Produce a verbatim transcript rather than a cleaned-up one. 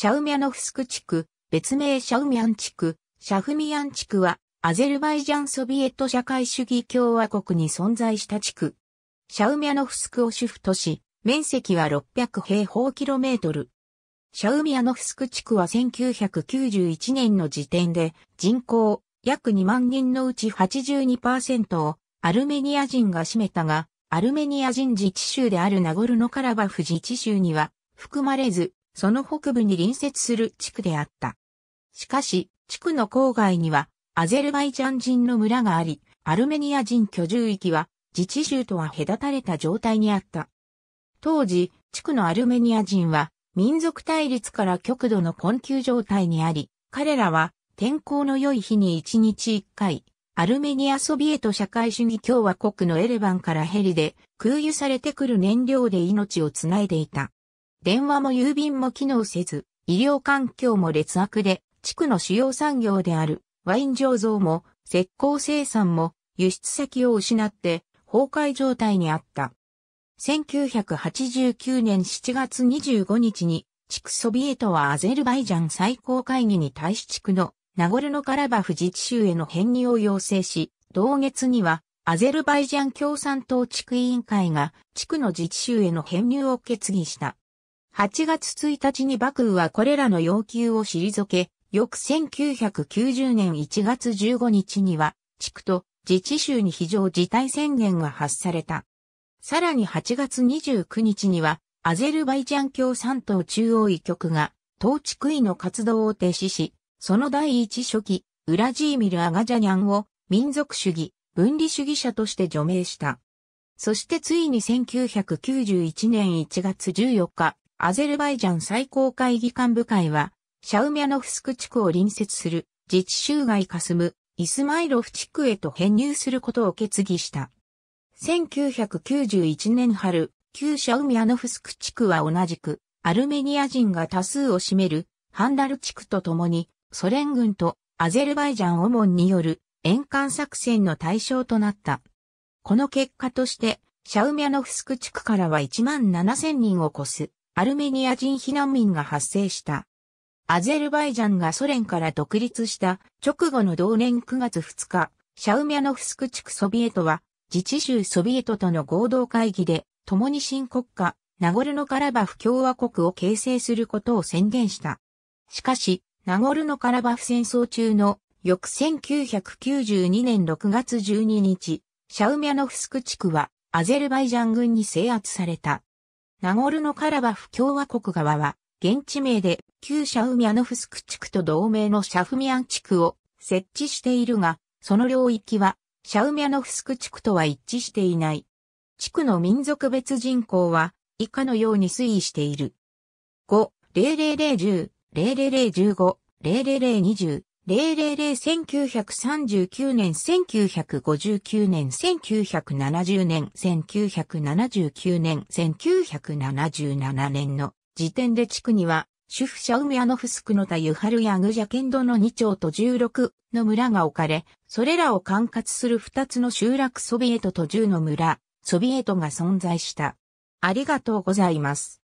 シャウミャノフスク地区、別名シャウミャン地区、シャフミヤン地区は、アゼルバイジャンソビエト社会主義共和国に存在した地区。シャウミャノフスクを首府とし、面積はろっぴゃくへいほうキロメートル。シャウミャノフスク地区はせんきゅうひゃくきゅうじゅういちねんの時点で人口約にまんにんのうち はちじゅうにパーセント をアルメニア人が占めたが、アルメニア人自治州であるナゴルノカラバフ自治州には含まれず、その北部に隣接する地区であった。しかし、地区の郊外にはアゼルバイジャン人の村があり、アルメニア人居住域は自治州とは隔たれた状態にあった。当時、地区のアルメニア人は民族対立から極度の困窮状態にあり、彼らは天候の良い日にいちにちいっかい、アルメニアソビエト社会主義共和国のエレバンからヘリで空輸されてくる燃料で命をつないでいた。電話も郵便も機能せず、医療環境も劣悪で、地区の主要産業であるワイン醸造も石膏生産も輸出先を失って崩壊状態にあった。せんきゅうひゃくはちじゅうきゅうねんしちがつにじゅうごにちに、地区ソビエトはアゼルバイジャン最高会議に対し地区のナゴルノカラバフ自治州への編入を要請し、同月にはアゼルバイジャン共産党地区委員会が地区の自治州への編入を決議した。はちがつついたちにバクーはこれらの要求を退け、翌せんきゅうひゃくきゅうじゅうねんいちがつじゅうごにちには地区と自治州に非常事態宣言が発された。さらにはちがつにじゅうくにちには、アゼルバイジャン共産党中央委局が、当地区委の活動を停止し、その第一書記、ウラジーミル・アガジャニャンを、民族主義、分離主義者として除名した。そしてついにせんきゅうひゃくきゅうじゅういちねんいちがつじゅうよっか、アゼルバイジャン最高会議幹部会は、シャウミャノフスク地区を隣接する、自治州外かすむ、イスマイロフ地区へと編入することを決議した。せんきゅうひゃくきゅうじゅういちねんはる、旧シャウミャノフスク地区は同じく、アルメニア人が多数を占める、ハンダル地区とともに、ソ連軍とアゼルバイジャンオモンによる、沿岸作戦の対象となった。この結果として、シャウミャノフスク地区からはいちまんななせんにんを超す、アルメニア人避難民が発生した。アゼルバイジャンがソ連から独立した、直後の同年くがつふつか、シャウミャノフスク地区ソビエトは、自治州ソビエトとの合同会議で、共に新国家、ナゴルノカラバフ共和国を形成することを宣言した。しかし、ナゴルノカラバフ戦争中の翌せんきゅうひゃくきゅうじゅうにねんろくがつじゅうににち、シャウミャノフスク地区はアゼルバイジャン軍に制圧された。ナゴルノカラバフ共和国側は、現地名で旧シャウミャノフスク地区と同名のシャフミヤン地区を設置しているが、その領域は、シャウミャノフスク地区とは一致していない。地区の民族別人口は以下のように推移している。ご、ぜろぜろぜろご、ぜろぜろぜろいちきゅうきゅうさんきゅうねん、せんきゅうひゃくごじゅうきゅうねん、せんきゅうひゃくななじゅうねん、せんきゅうひゃくななじゅうねん、せんきゅうひゃくななじゅうねん、せんきゅうひゃくななじゅうななねんの時点で地区には、首府シャウミャノフスクのタユハルヤグジャケンドのにちょうとじゅうろくの村が置かれ、それらを管轄するふたつの集落ソビエトとじゅうの村、ソビエトが存在した。ありがとうございます。